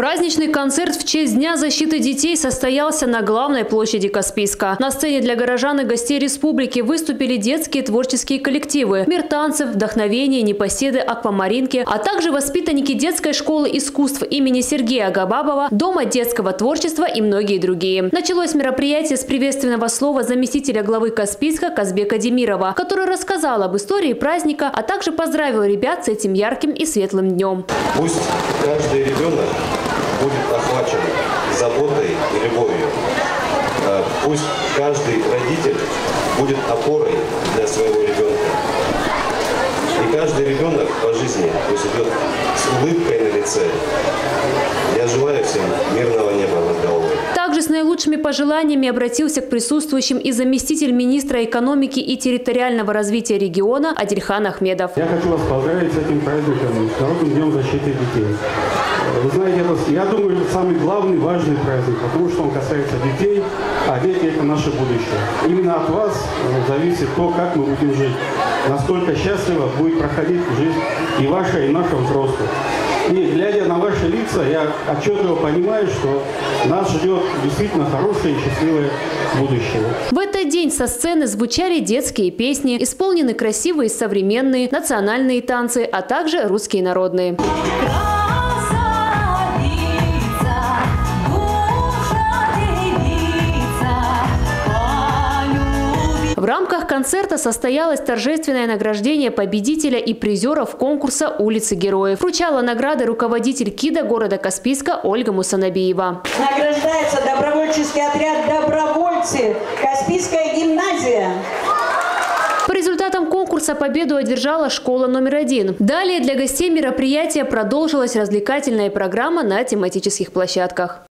Праздничный концерт в честь Дня защиты детей состоялся на главной площади Каспийска. На сцене для горожан и гостей республики выступили детские творческие коллективы «Мир танцев», «Вдохновение», «Непоседы», «Аквамаринки», а также воспитанники детской школы искусств имени Сергея Агабабова, Дома детского творчества и многие другие. Началось мероприятие с приветственного слова заместителя главы Каспийска Казбека Демирова, который рассказал об истории праздника, а также поздравил ребят с этим ярким и светлым днем. Пусть каждый ребенок будет охвачен заботой и любовью. Пусть каждый родитель будет опорой для своего ребенка. И каждый ребенок по жизни пусть идет с улыбкой на лице. Я желаю всем мирного неба над головой. Также с наилучшими пожеланиями обратился к присутствующим и заместитель министра экономики и территориального развития региона Адильхан Ахмедов. Я хочу вас поздравить с этим праздником, Международным днем защиты детей. Вы знаете, я думаю, это самый главный, важный праздник, потому что он касается детей, а дети – это наше будущее. Именно от вас зависит то, как мы будем жить. Настолько счастливо будет проходить жизнь и ваша, и наша взрослая. И глядя на ваши лица, я отчетливо понимаю, что нас ждет действительно хорошее и счастливое будущее. В этот день со сцены звучали детские песни, исполнены красивые и современные, национальные танцы, а также русские народные. В рамках концерта состоялось торжественное награждение победителя и призеров конкурса «Улицы героев». Вручала награды руководитель КИДа города Каспийска Ольга Мусанабиева. Награждается добровольческий отряд «Добровольцы» Каспийская гимназия. По результатам конкурса победу одержала школа №1. Далее для гостей мероприятия продолжилась развлекательная программа на тематических площадках.